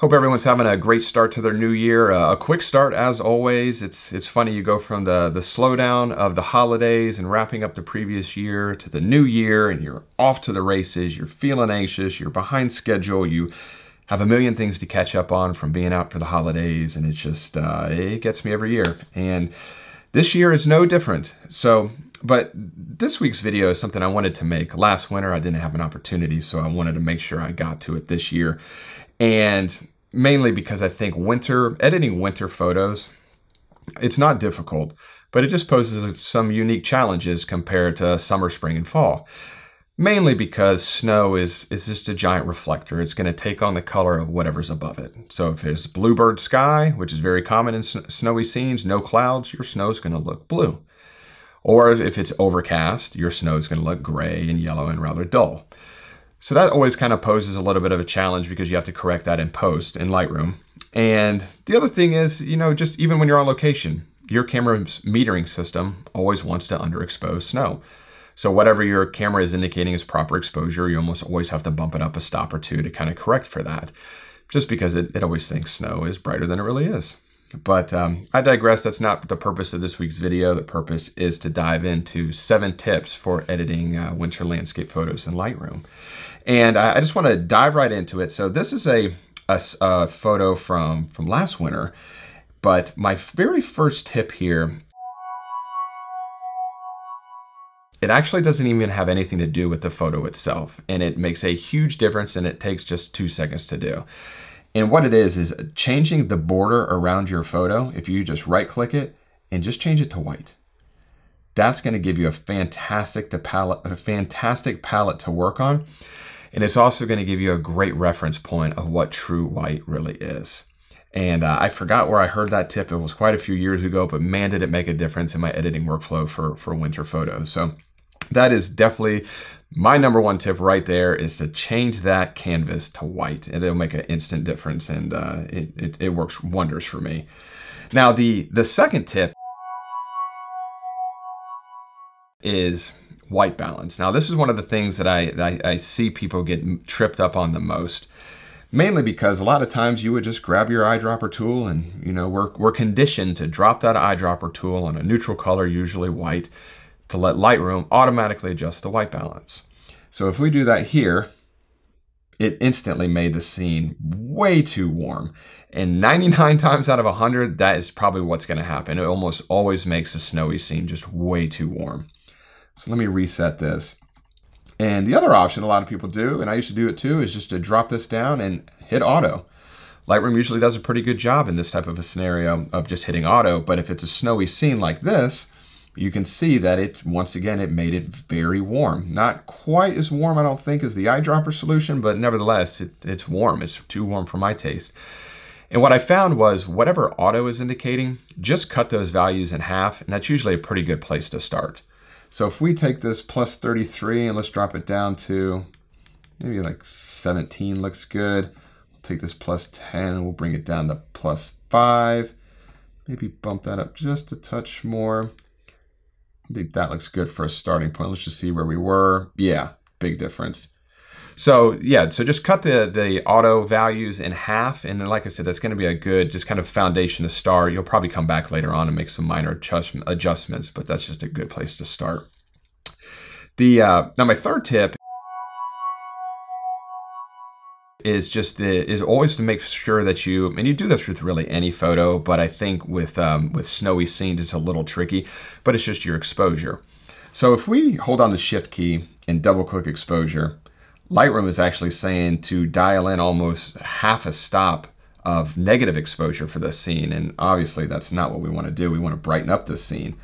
Hope everyone's having a great start to their new year. A quick start as always. It's funny, you go from the slowdown of the holidays and wrapping up the previous year to the new year, and you're off to the races, you're feeling anxious, you're behind schedule, you have a million things to catch up on from being out for the holidays, and it's just, it gets me every year. And this year is no different. So, but this week's video is something I wanted to make. Last winter, I didn't have an opportunity, so I wanted to make sure I got to it this year. And mainly because I think editing winter photos, it's not difficult, but it just poses some unique challenges compared to summer, spring, and fall. Mainly because snow is just a giant reflector. It's gonna take on the color of whatever's above it. So if there's bluebird sky, which is very common in snowy scenes, no clouds, your snow's gonna look blue. Or if it's overcast, your snow's gonna look gray and yellow and rather dull. So that always kind of poses a little bit of a challenge because you have to correct that in post in Lightroom. And the other thing is, you know, just even when you're on location, your camera's metering system always wants to underexpose snow. So whatever your camera is indicating is proper exposure, you almost always have to bump it up a stop or two to kind of correct for that, just because it always thinks snow is brighter than it really is. But I digress, that's not the purpose of this week's video. The purpose is to dive into 7 tips for editing winter landscape photos in Lightroom. And I just wanna dive right into it. So this is a photo from last winter, but my very first tip here, it actually doesn't even have anything to do with the photo itself. And it makes a huge difference, and it takes just 2 seconds to do. And what it is changing the border around your photo. If you just right click it and just change it to white, that's gonna give you a fantastic palette to work on. And it's also gonna give you a great reference point of what true white really is. And I forgot where I heard that tip. It was quite a few years ago, but man, did it make a difference in my editing workflow for winter photos. So that is definitely my number one tip right there, is to change that canvas to white. And it'll make an instant difference, and it works wonders for me. Now, the second tip is white balance. Now, this is one of the things that I see people get tripped up on the most, mainly because a lot of times you would just grab your eyedropper tool, and you know, we're conditioned to drop that eyedropper tool on a neutral color, usually white, to let Lightroom automatically adjust the white balance. So if we do that here, it instantly made the scene way too warm. And 99 times out of 100, that is probably what's gonna happen. It almost always makes a snowy scene just way too warm. So let me reset this. And the other option a lot of people do, and I used to do it too, is just to drop this down and hit auto. Lightroom usually does a pretty good job in this type of a scenario of just hitting auto, but if it's a snowy scene like this, you can see that it, once again, it made it very warm. Not quite as warm, I don't think, as the eyedropper solution, but nevertheless, it's warm. It's too warm for my taste. And what I found was whatever auto is indicating, just cut those values in half, and that's usually a pretty good place to start. So if we take this plus 33 and let's drop it down to maybe like 17 looks good. We'll take this plus 10 and we'll bring it down to plus 5. Maybe bump that up just a touch more. I think that looks good for a starting point. Let's just see where we were. Yeah, big difference. So yeah, so just cut the auto values in half. And then, like I said, that's gonna be a good just kind of foundation to start. You'll probably come back later on and make some minor adjustments, but that's just a good place to start. Now my third tip is always to make sure that you, and you do this with really any photo, but I think with snowy scenes, it's a little tricky, but it's just your exposure. So if we hold on the shift key and double click exposure, Lightroom is actually saying to dial in almost half a stop of negative exposure for this scene. And obviously that's not what we want to do. We want to brighten up this scene.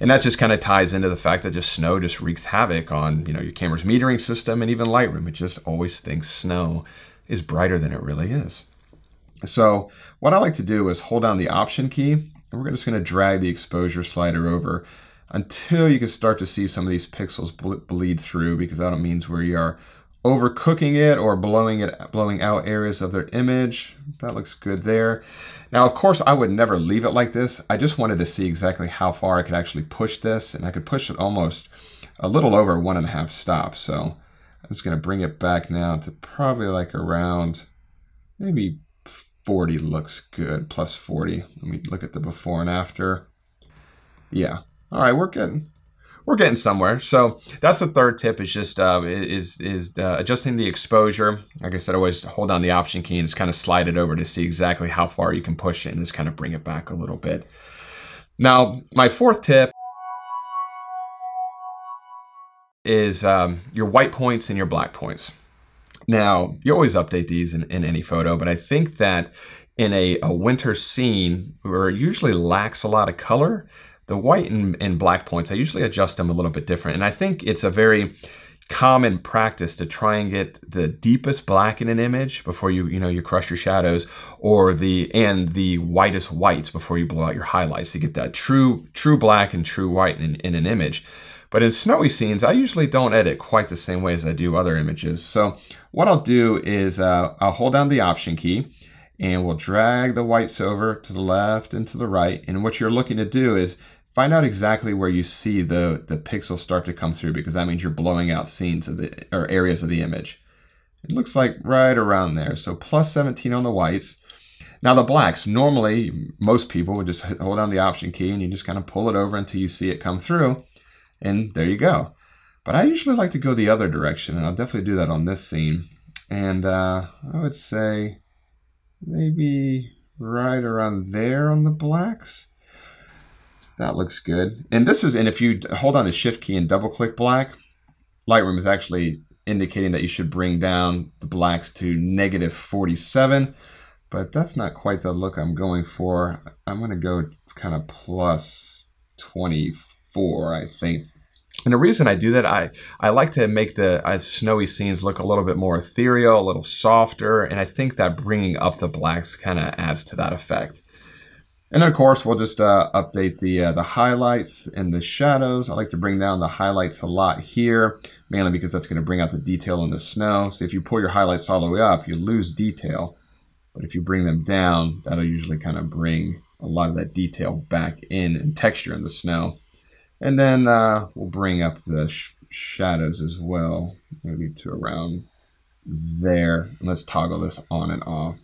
And that just kind of ties into the fact that just snow just wreaks havoc on, you know, your camera's metering system and even Lightroom. It just always thinks snow is brighter than it really is. So what I like to do is hold down the option key, and we're just gonna drag the exposure slider over until you can start to see some of these pixels bleed through, because that means where you are overcooking it or blowing out areas of their image. That looks good there. Now, of course, I would never leave it like this. I just wanted to see exactly how far I could actually push this, and I could push it almost a little over 1.5 stops. So I'm just gonna bring it back now to probably like around maybe 40 looks good, plus 40. Let me look at the before and after. Yeah, all right, we're getting somewhere. So that's the third tip, is just adjusting the exposure. Like I said, always hold down the option key and just kind of slide it over to see exactly how far you can push it and just kind of bring it back a little bit. Now, my fourth tip is your white points and your black points. Now, you always update these in any photo, but I think that in a winter scene where it usually lacks a lot of color, the white and black points, I usually adjust them a little bit different. And I think it's a very common practice to try and get the deepest black in an image before you crush your shadows, or the whitest whites before you blow out your highlights, to get that true black and true white in an image. But in snowy scenes, I usually don't edit quite the same way as I do other images. So what I'll do is I'll hold down the option key and we'll drag the whites over to the left and to the right. And what you're looking to do is find out exactly where you see the pixels start to come through, because that means you're blowing out scenes of or areas of the image. It looks like right around there. So plus 17 on the whites. Now the blacks, normally most people would just hold down the option key and you just kind of pull it over until you see it come through. And there you go. But I usually like to go the other direction, and I'll definitely do that on this scene. And I would say maybe right around there on the blacks. That looks good. And this is, and if you hold on the shift key and double click black, Lightroom is actually indicating that you should bring down the blacks to negative 47, but that's not quite the look I'm going for. I'm gonna go kind of plus 24, I think. And the reason I do that, I like to make the snowy scenes look a little bit more ethereal, a little softer, and I think that bringing up the blacks kind of adds to that effect. And then of course, we'll just update the highlights and the shadows. I like to bring down the highlights a lot here, mainly because that's gonna bring out the detail in the snow. So if you pull your highlights all the way up, you lose detail. But if you bring them down, that'll usually kind of bring a lot of that detail back in and texture in the snow. And then we'll bring up the shadows as well, maybe to around there. And let's toggle this on and off.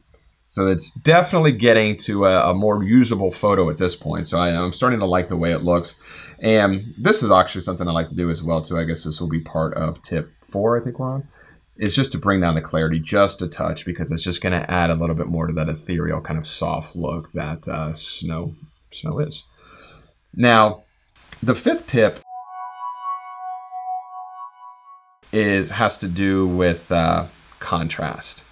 So it's definitely getting to a more usable photo at this point. So I'm starting to like the way it looks. And this is actually something I like to do as well too. I guess this will be part of tip 4, I think we're on. It's just to bring down the clarity just a touch, because it's just gonna add a little bit more to that ethereal kind of soft look that snow is. Now, the fifth tip has to do with contrast.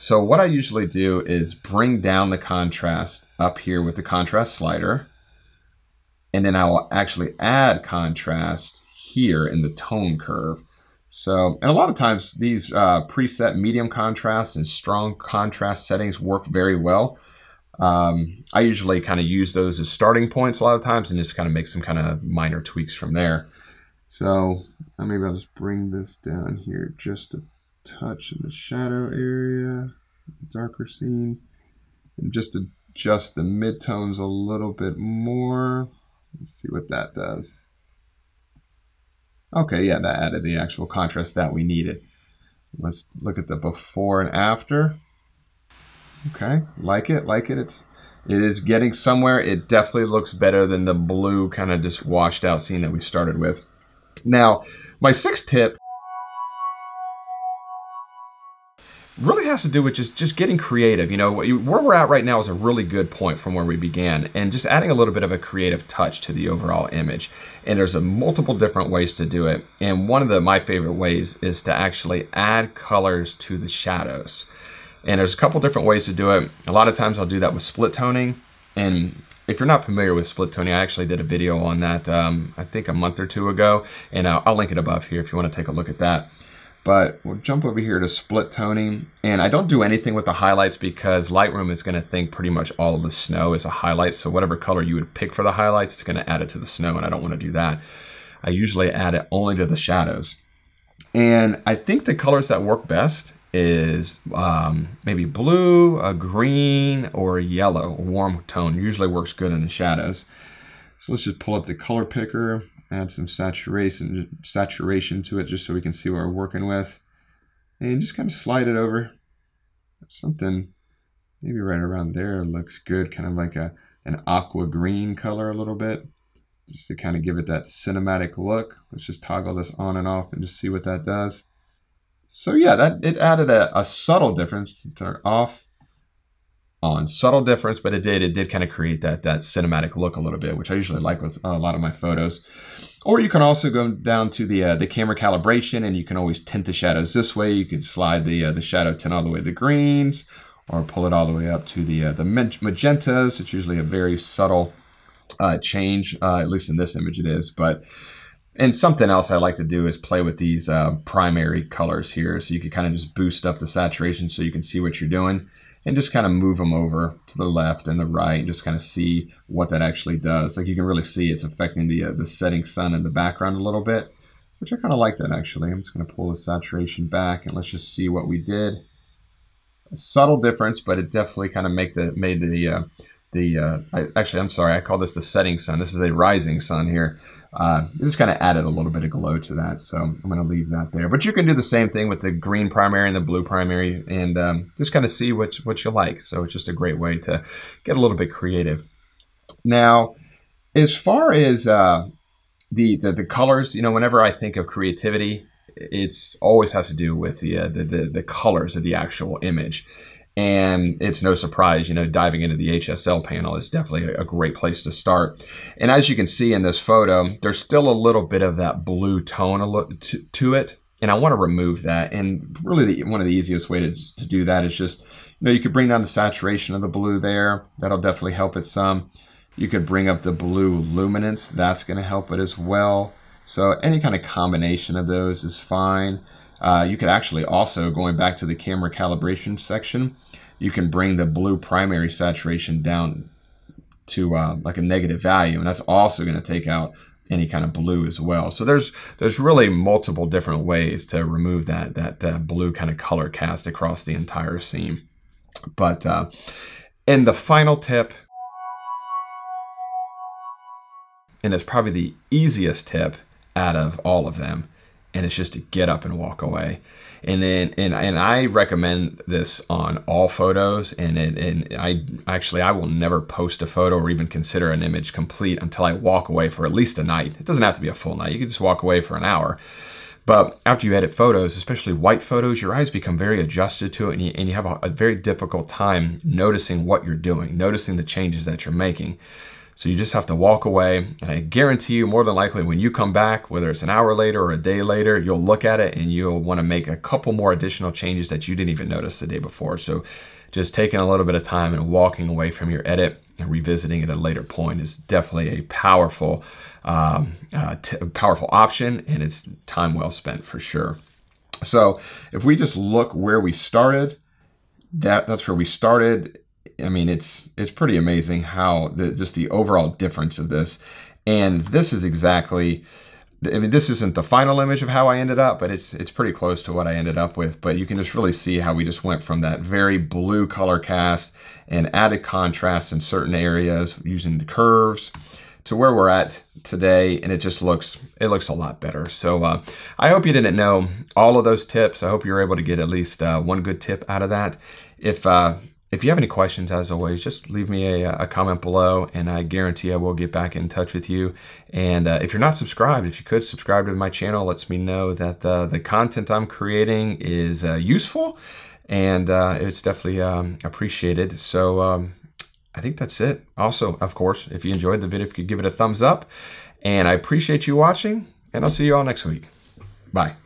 So what I usually do is bring down the contrast up here with the contrast slider, and then I will actually add contrast here in the tone curve. So, and a lot of times these preset medium contrast and strong contrast settings work very well. I usually kind of use those as starting points a lot of times and just kind of make some kind of minor tweaks from there. So maybe I'll just bring this down here just a touch in the shadow area, darker scene, and just adjust the midtones a little bit more. Let's see what that does. Okay, yeah, that added the actual contrast that we needed. Let's look at the before and after. Okay, like it. It is getting somewhere. It definitely looks better than the blue kind of just washed out scene that we started with. Now, my sixth tip really has to do with just getting creative. You know, where we're at right now is a really good point from where we began, and just adding a little bit of a creative touch to the overall image. And there's multiple different ways to do it. And one of my favorite ways is to actually add colors to the shadows. And there's a couple different ways to do it. A lot of times I'll do that with split toning. And if you're not familiar with split toning, I actually did a video on that, I think a month or two ago, and I'll link it above here if you want to take a look at that. But we'll jump over here to split toning. And I don't do anything with the highlights, because Lightroom is gonna think pretty much all of the snow is a highlight. So whatever color you would pick for the highlights, it's gonna add it to the snow, and I don't wanna do that. I usually add it only to the shadows. And I think the colors that work best is maybe blue, a green, or a yellow. A warm tone usually works good in the shadows. So let's just pull up the color picker, add some saturation to it just so we can see what we're working with. And just kind of slide it over. Something Maybe right around there looks good, kind of like an aqua green color a little bit, just to kind of give it that cinematic look. Let's just toggle this on and off and just see what that does. So yeah, that it added a subtle difference. Turn off, on, subtle difference, but it did kind of create that cinematic look a little bit, which I usually like with a lot of my photos. Or you can also go down to the camera calibration, and you can always tint the shadows this way. You could slide the shadow tint all the way to the greens, or pull it all the way up to the magentas. It's usually a very subtle change, at least in this image it is. But and something else I like to do is play with these primary colors here, so you can kind of just boost up the saturation so you can see what you're doing, and just kind of move them over to the left and the right, and just kind of see what that actually does. Like you can really see it's affecting the setting sun in the background a little bit, which I kind of like that actually. I'm just going to pull the saturation back, and let's just see what we did. A subtle difference, but it definitely kind of I call this the setting sun. This is a rising sun here. It just kind of added a little bit of glow to that, so I'm going to leave that there. But you can do the same thing with the green primary and the blue primary, and just kind of see what you like. So it's just a great way to get a little bit creative. Now, as far as the colors, you know, whenever I think of creativity, it's always has to do with the colors of the actual image. And it's no surprise, you know, diving into the HSL panel is definitely a great place to start. And as you can see in this photo, there's still a little bit of that blue tone to it. And I want to remove that. And really one of the easiest ways to do that is just, you know, you could bring down the saturation of the blue there. That'll definitely help it some. You could bring up the blue luminance. That's going to help it as well. So any kind of combination of those is fine. You could actually also, going back to the camera calibration section, you can bring the blue primary saturation down to like a negative value, and that's also going to take out any kind of blue as well. So there's really multiple different ways to remove that blue kind of color cast across the entire scene. But and the final tip, and it's probably the easiest tip out of all of them, and it's just to get up and walk away. And I recommend this on all photos, and I will never post a photo or even consider an image complete until I walk away for at least a night. It doesn't have to be a full night. You can just walk away for an hour. But after you edit photos, especially white photos, your eyes become very adjusted to it, and you have a very difficult time noticing what you're doing, noticing the changes that you're making. So you just have to walk away, and I guarantee you more than likely when you come back, whether it's an hour later or a day later, you'll look at it and you'll want to make a couple more additional changes that you didn't even notice the day before. So just taking a little bit of time and walking away from your edit and revisiting at a later point is definitely a powerful, powerful option, and it's time well spent for sure. So if we just look where we started, that's where we started. I mean, it's pretty amazing how just the overall difference of this. And this is exactly, I mean, this isn't the final image of how I ended up, but it's pretty close to what I ended up with. But you can just really see how we just went from that very blue color cast and added contrast in certain areas using the curves to where we're at today, and it just looks a lot better. So I hope you didn't know all of those tips. I hope you were able to get at least one good tip out of that. If you have any questions, as always, just leave me a comment below, and I guarantee I will get back in touch with you. And if you're not subscribed, if you could subscribe to my channel, it lets me know that the content I'm creating is useful, and it's definitely appreciated. So I think that's it. Also, of course, if you enjoyed the video, if you could give it a thumbs up, and I appreciate you watching, and I'll see you all next week. Bye.